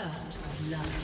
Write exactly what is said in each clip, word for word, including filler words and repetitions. First love.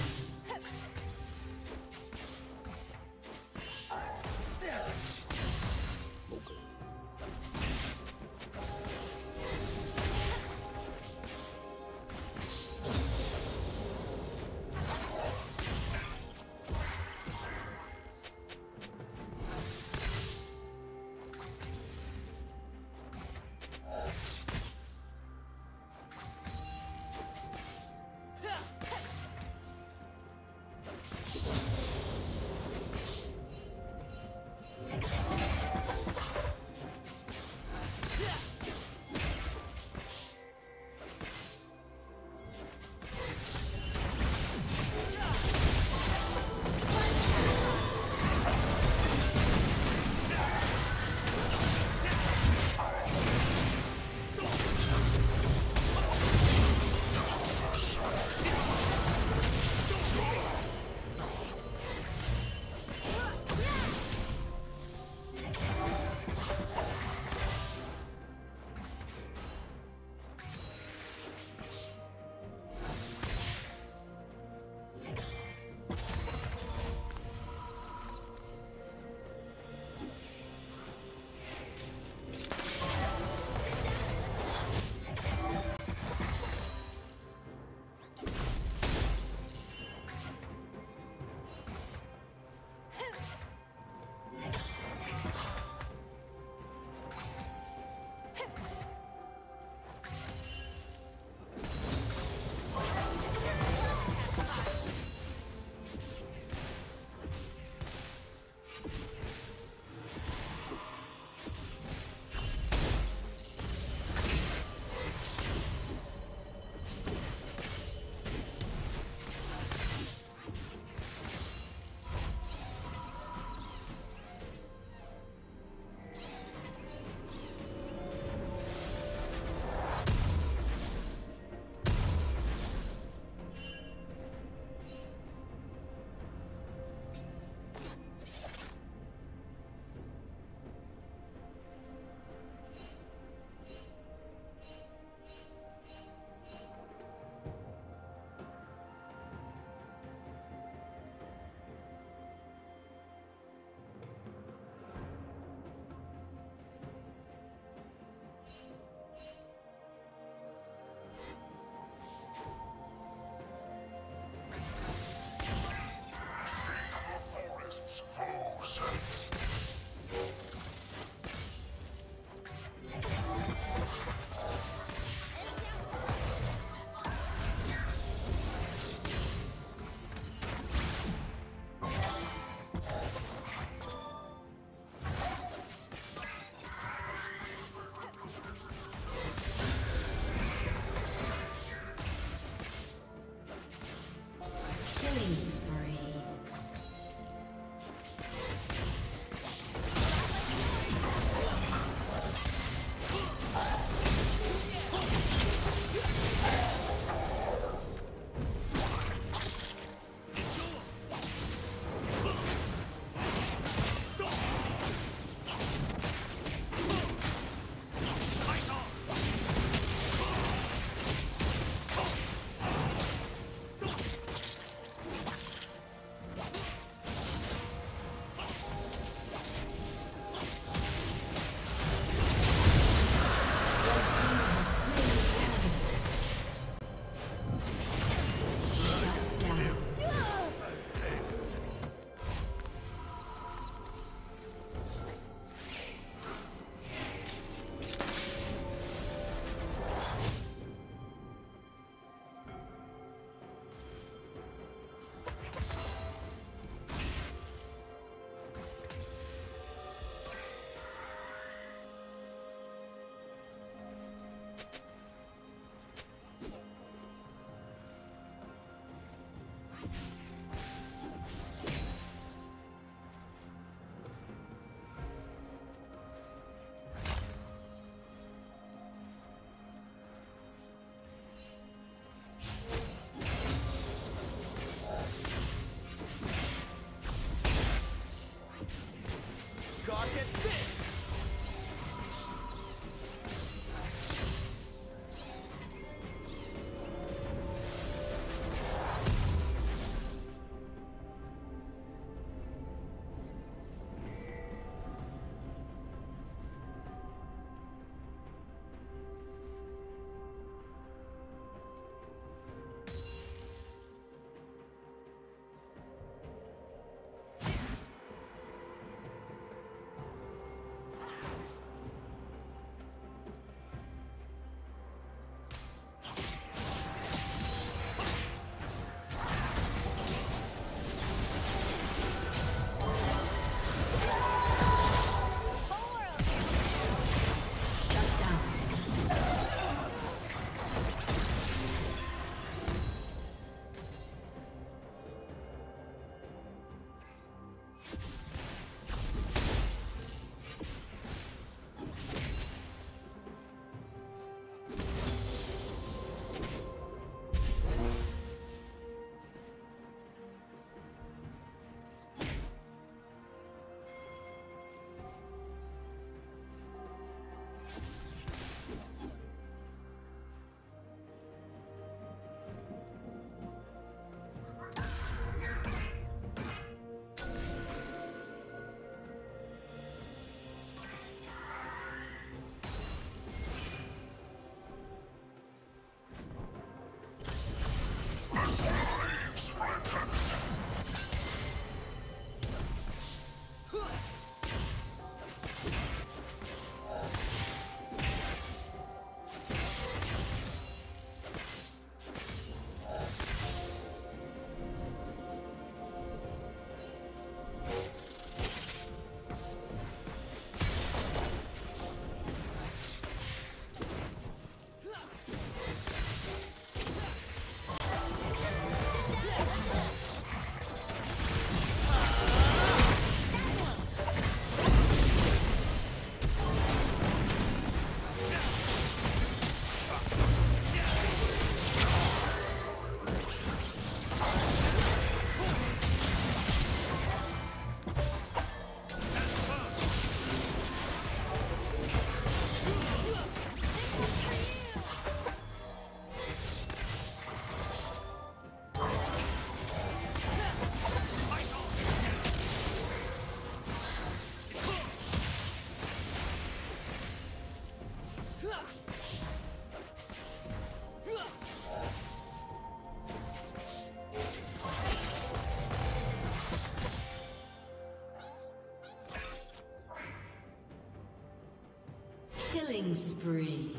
Killing spree.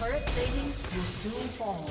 Turret plating will soon fall.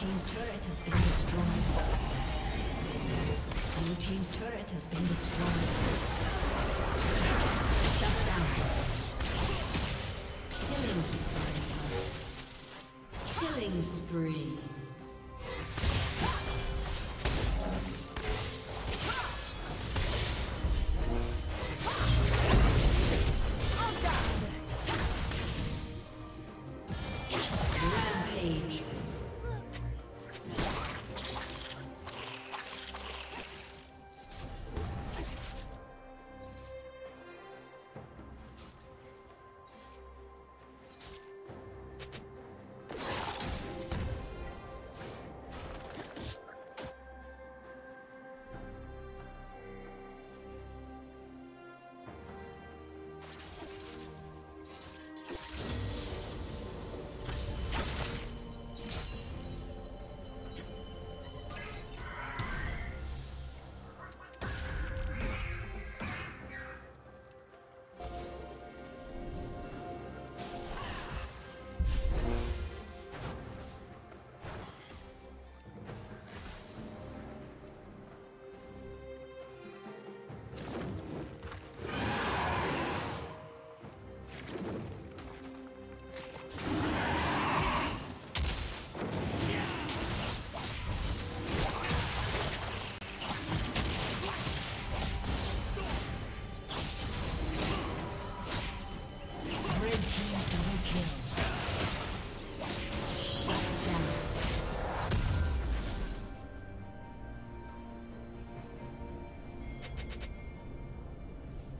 team's turret has been destroyed. Blue team's turret has been destroyed. Shut down. Killing spree. Killing spree.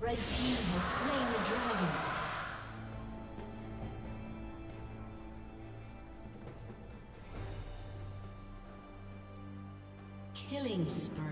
Red team has slain the dragon. Killing spree.